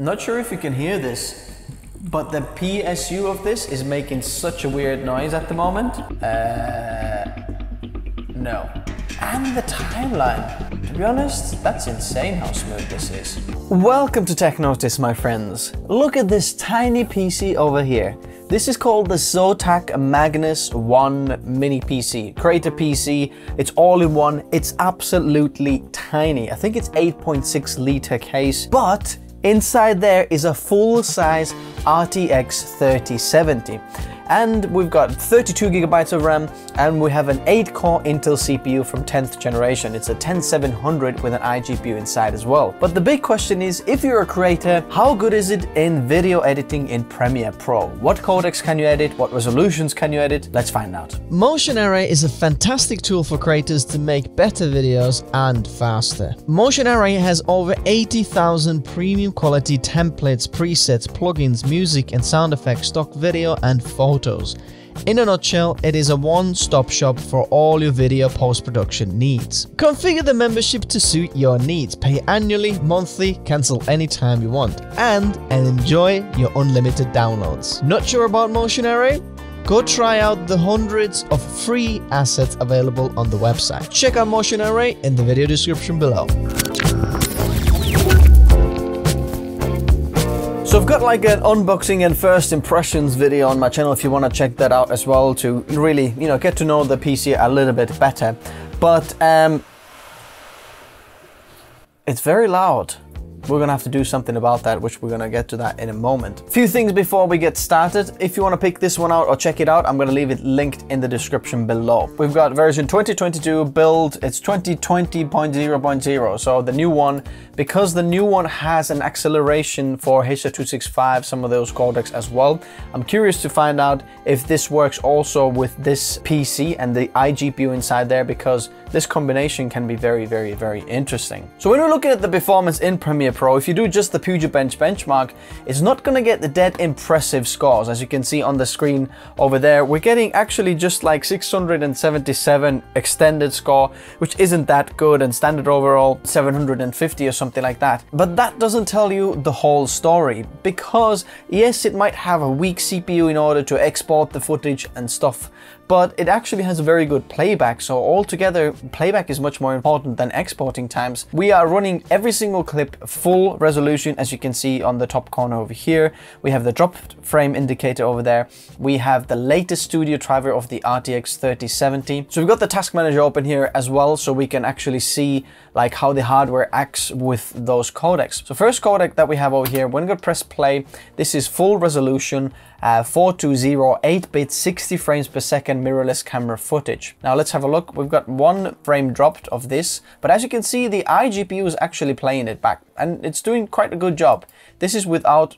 Not sure if you can hear this, but the PSU of this is making such a weird noise at the moment. No. And the timeline. To be honest, that's insane how smooth this is. Welcome to Tech Notice, my friends. Look at this tiny PC over here. This is called the Zotac Magnus One Mini PC Creator PC. It's all in one. It's absolutely tiny. I think it's 8.6 liter case, but inside there is a full-size RTX 3070. And we've got 32 gigabytes of RAM, and we have an 8-core Intel CPU from 10th generation. It's a 10700 with an iGPU inside as well. But the big question is, if you're a creator, how good is it in video editing in Premiere Pro? What codecs can you edit? What resolutions can you edit? Let's find out. Motion Array is a fantastic tool for creators to make better videos and faster. Motion Array has over 80,000 premium quality templates, presets, plugins, music and sound effects, stock video and photos. In a nutshell, it is a one-stop shop for all your video post-production needs. Configure the membership to suit your needs, pay annually, monthly, cancel anytime you want, and enjoy your unlimited downloads. Not sure about Motion Array? Go try out the hundreds of free assets available on the website. Check out Motion Array in the video description below. So I've got like an unboxing and first impressions video on my channel if you want to check that out as well, to really, you know, get to know the PC a little bit better. But it's very loud. We're gonna have to do something about that, which we're gonna get to that in a moment. A few things before we get started. If you wanna pick this one out or check it out, I'm gonna leave it linked in the description below. We've got version 2022 build, it's 2020.0.0, so the new one, because the new one has an acceleration for H.265, some of those codecs as well. I'm curious to find out if this works also with this PC and the iGPU inside there, because this combination can be very, very, very interesting. So when we're looking at the performance in Premiere Pro, if you do just the Puget Bench benchmark, it's not going to get the dead impressive scores. As you can see on the screen over there, we're getting actually just like 677 extended score, which isn't that good, and standard overall 750 or something like that. But that doesn't tell you the whole story, because yes, it might have a weak CPU in order to export the footage and stuff, but it actually has a very good playback. So altogether, playback is much more important than exporting times. We are running every single clip full resolution, as you can see on the top corner over here. We have the drop frame indicator over there. We have the latest studio driver of the RTX 3070. So we've got the task manager open here as well, so we can actually see like how the hardware acts with those codecs. So first codec that we have over here, when we press play, this is full resolution, 420 8-bit 60 frames per second mirrorless camera footage. Now let's have a look. We've got one frame dropped of this, but as you can see, the iGPU is actually playing it back, and it's doing quite a good job. This is without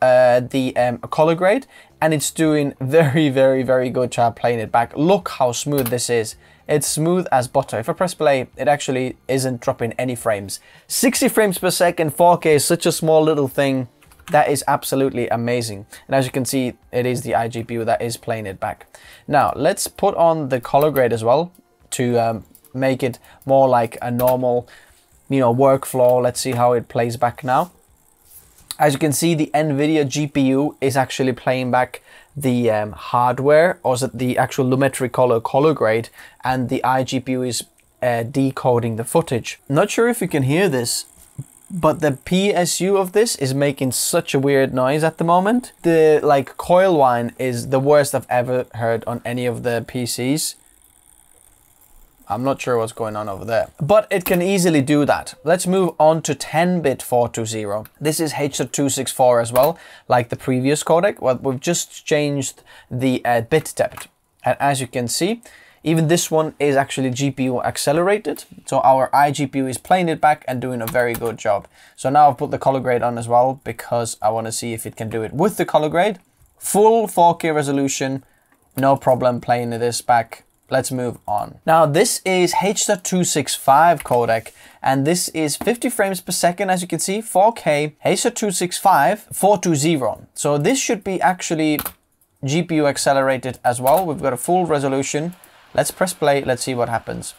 the color grade, and it's doing very, very, very good job playing it back. Look how smooth this is. It's smooth as butter. If I press play, it actually isn't dropping any frames. 60 frames per second, 4K is such a small little thing. That is absolutely amazing. And as you can see, it is the iGPU that is playing it back. Now, let's put on the color grade as well to make it more like a normal, you know, workflow. Let's see how it plays back now. As you can see, the NVIDIA GPU is actually playing back the hardware, or the actual Lumetri color grade, and the iGPU is decoding the footage. Not sure if you can hear this, but the PSU of this is making such a weird noise at the moment. The like coil whine is the worst I've ever heard on any of the PCs. I'm not sure what's going on over there, but it can easily do that. Let's move on to 10-bit 420. This is H.264 as well, like the previous codec. Well, we've just changed the bit depth, and as you can see, even this one is actually GPU accelerated. So our iGPU is playing it back and doing a very good job. So now I've put the color grade on as well, because I want to see if it can do it with the color grade. Full 4K resolution, no problem playing this back. Let's move on. Now this is H.265 codec, and this is 50 frames per second, as you can see, 4K, H.265, 420. So this should be actually GPU accelerated as well. We've got a full resolution. Let's press play, let's see what happens.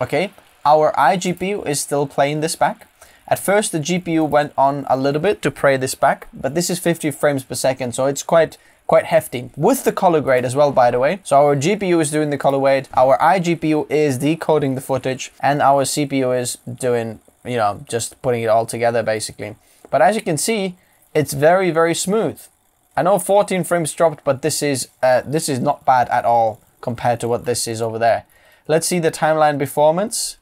Okay, our iGPU is still playing this back. At first, the GPU went on a little bit to pray this back, but this is 50 frames per second, so it's quite hefty. With the color grade as well, by the way. So our GPU is doing the color grade, our iGPU is decoding the footage, and our CPU is doing, you know, just putting it all together, basically. But as you can see, it's very, very smooth. I know 14 frames dropped, but this is not bad at all compared to what this is over there. Let's see the timeline performance.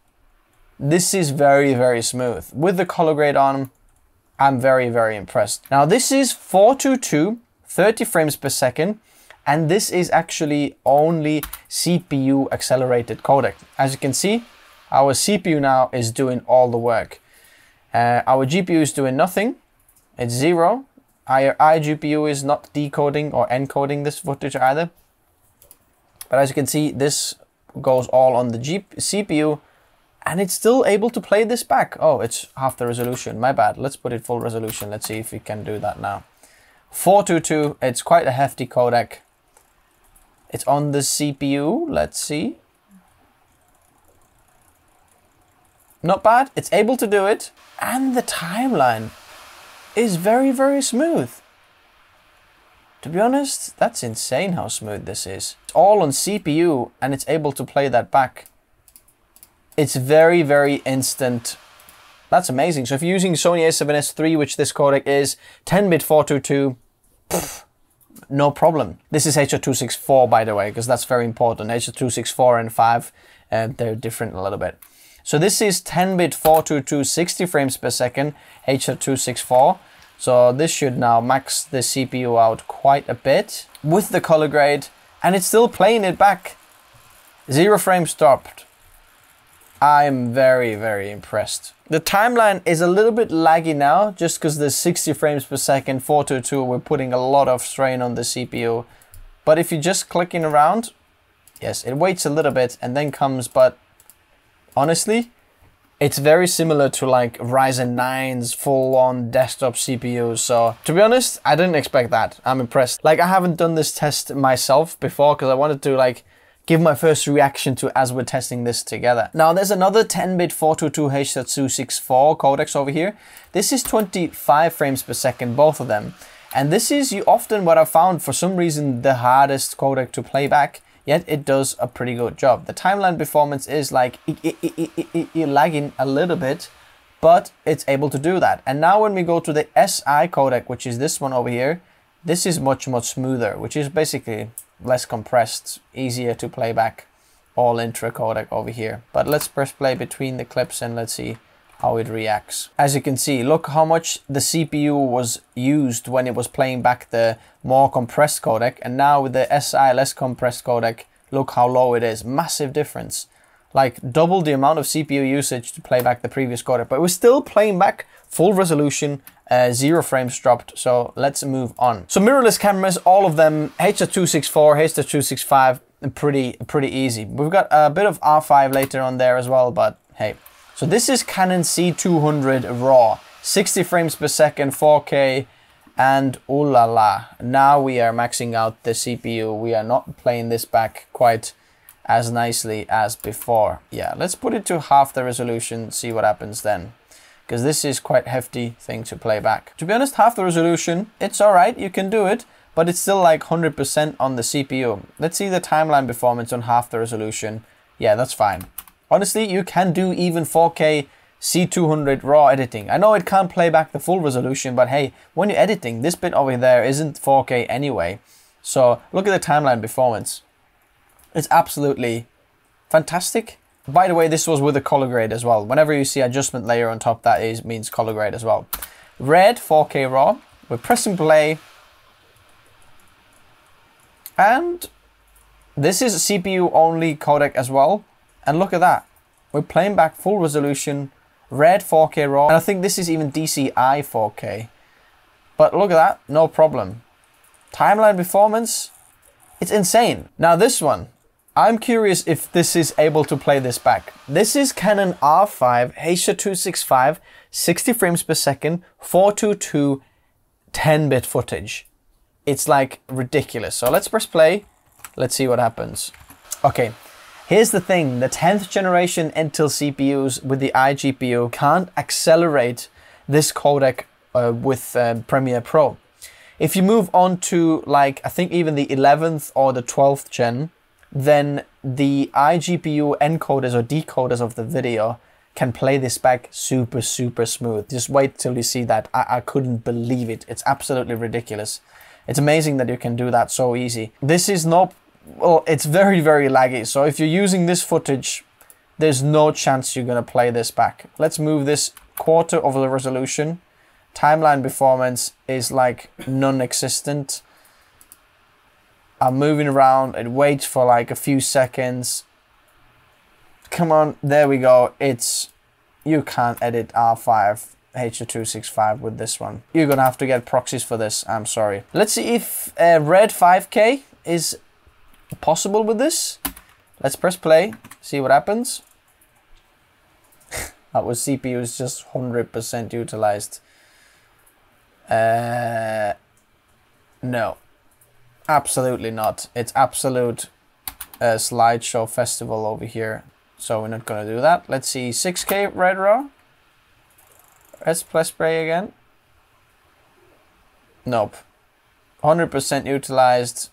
This is very, very smooth. With the color grade on, I'm very, very impressed. Now this is 422, 30 frames per second, and this is actually only CPU accelerated codec. As you can see, our CPU now is doing all the work. Our GPU is doing nothing, it's zero. Our iGPU is not decoding or encoding this footage either. But as you can see, this goes all on the CPU, and it's still able to play this back. Oh, it's half the resolution, my bad. Let's put it full resolution. Let's see if we can do that now. 422, it's quite a hefty codec. It's on the CPU, let's see. Not bad, it's able to do it. And the timeline is very, very smooth. To be honest, that's insane how smooth this is. It's all on CPU and it's able to play that back. It's very, very instant. That's amazing. So if you're using Sony a7S3, which this codec is, 10-bit 422, pff, no problem. This is H.264, by the way, because that's very important. H.264 and 5, they're different a little bit. So this is 10-bit 422, 60 frames per second, H.264. So this should now max the CPU out quite a bit with the color grade, and it's still playing it back. 0 frames dropped. I'm very, very impressed. The timeline is a little bit laggy now, just because the 60 frames per second, 422, we're putting a lot of strain on the CPU. But if you're just clicking around, yes, it waits a little bit and then comes, but honestly, it's very similar to like Ryzen 9's full-on desktop CPU. So to be honest, I didn't expect that. I'm impressed. Like, I haven't done this test myself before because I wanted to like give my first reaction to as we're testing this together. Now there's another 10-bit 422 H.264 codecs over here. This is 25 frames per second, both of them. And this is often what I found for some reason the hardest codec to play back. Yet it does a pretty good job. The timeline performance is like lagging a little bit, but it's able to do that. And now when we go to the SI codec, which is this one over here, this is much, much smoother, which is basically less compressed, easier to play back, all intra codec over here. But let's press play between the clips and let's see how it reacts. As you can see, look how much the CPU was used when it was playing back the more compressed codec, and now with the SI less compressed codec, look how low it is. Massive difference. Like double the amount of CPU usage to play back the previous codec, but we're still playing back full resolution, 0 frames dropped. So let's move on. So mirrorless cameras, all of them, H.264, H.265, pretty easy. We've got a bit of R5 later on there as well, but hey. So this is Canon C200 RAW, 60 frames per second, 4K, and ooh la la, now we are maxing out the CPU. We are not playing this back quite as nicely as before. Yeah, let's put it to half the resolution, see what happens then. Because this is quite hefty thing to play back. To be honest, half the resolution, it's all right, you can do it, but it's still like 100% on the CPU. Let's see the timeline performance on half the resolution. Yeah, that's fine. Honestly, you can do even 4K C200 RAW editing. I know it can't play back the full resolution, but hey, when you're editing, this bit over there isn't 4K anyway. So look at the timeline performance. It's absolutely fantastic. By the way, this was with a color grade as well. Whenever you see adjustment layer on top, that is means color grade as well. Red 4K RAW. We're pressing play. And this is a CPU only codec as well. And look at that, we're playing back full resolution, red 4K RAW, and I think this is even DCI 4K. But look at that, no problem. Timeline performance, it's insane. Now this one, I'm curious if this is able to play this back. This is Canon R5 H.265, 60 frames per second, 422, 10-bit footage. It's like ridiculous. So let's press play, let's see what happens. Okay. Here's the thing, the 10th generation Intel CPUs with the iGPU can't accelerate this codec with Premiere Pro. If you move on to, like, I think even the 11th or the 12th gen, then the iGPU encoders or decoders of the video can play this back super, super smooth. Just wait till you see that. I couldn't believe it. It's absolutely ridiculous. It's amazing that you can do that so easy. This is not, well, it's very, very laggy. So if you're using this footage, there's no chance you're gonna play this back. Let's move this quarter of the resolution. Timeline performance is like non-existent. I'm moving around, it waits for like a few seconds. Come on, there we go. It's, you can't edit R5 H.265 with this one. You're gonna have to get proxies for this, I'm sorry. Let's see if Red 5K is possible with this. Let's press play, see what happens. Our CPU is just 100% utilized. No, absolutely not. It's absolute slideshow festival over here. So we're not gonna do that. Let's see, 6K Red RAW. Let's press play again. Nope. 100% utilized,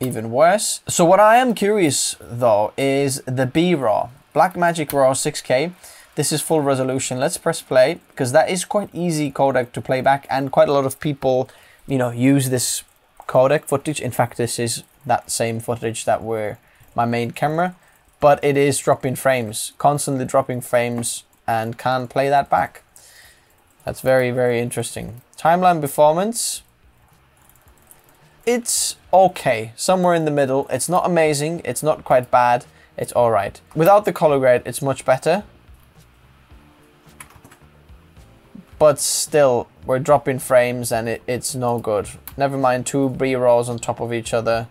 even worse. So what I am curious though is the B RAW, Blackmagic RAW 6K. This is full resolution. Let's press play, because that is quite easy codec to play back, and quite a lot of people, you know, use this codec footage. In fact, this is that same footage that were my main camera. But it is dropping frames, constantly dropping frames, and can't play that back. That's very, very interesting. Timeline performance. It's okay, somewhere in the middle. It's not amazing, it's not quite bad, it's all right. Without the color grade, it's much better. But still, we're dropping frames and it's no good. Never mind two B-rolls on top of each other.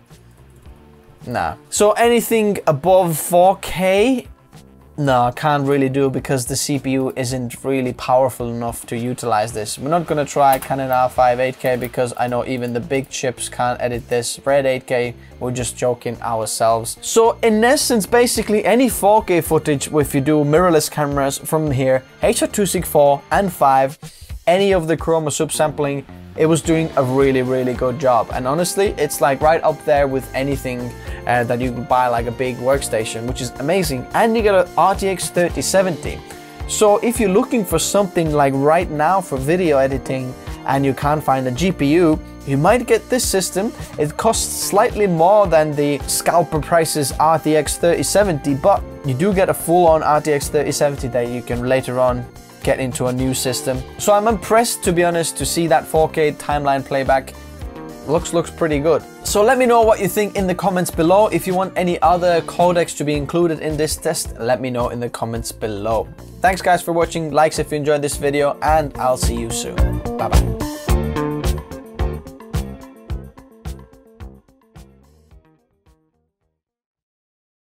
Nah. So anything above 4K, no, can't really do, because the CPU isn't really powerful enough to utilize this. We're not gonna try Canon R5 8K because I know even the big chips can't edit this. Red 8K, we're just joking ourselves. So in essence, basically any 4K footage, if you do mirrorless cameras from here, H.264 and 5, any of the chroma subsampling, it was doing a really, really good job. And honestly, it's like right up there with anything that you can buy, like a big workstation, which is amazing. And you get an RTX 3070. So if you're looking for something like right now for video editing and you can't find a GPU, you might get this system. It costs slightly more than the scalper prices RTX 3070, but you do get a full-on RTX 3070 that you can later on get into a new system. So I'm impressed, to be honest, to see that 4K timeline playback. Looks pretty good. So let me know what you think in the comments below. If you want any other codecs to be included in this test, let me know in the comments below. Thanks guys for watching, likes if you enjoyed this video, and I'll see you soon. Bye bye.